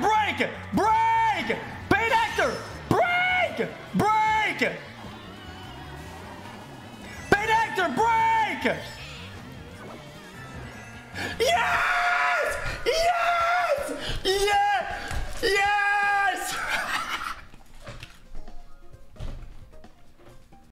break! Break! Paid actor! Break! Break! Paid actor, break! Yes! Yes! Yes! Yes!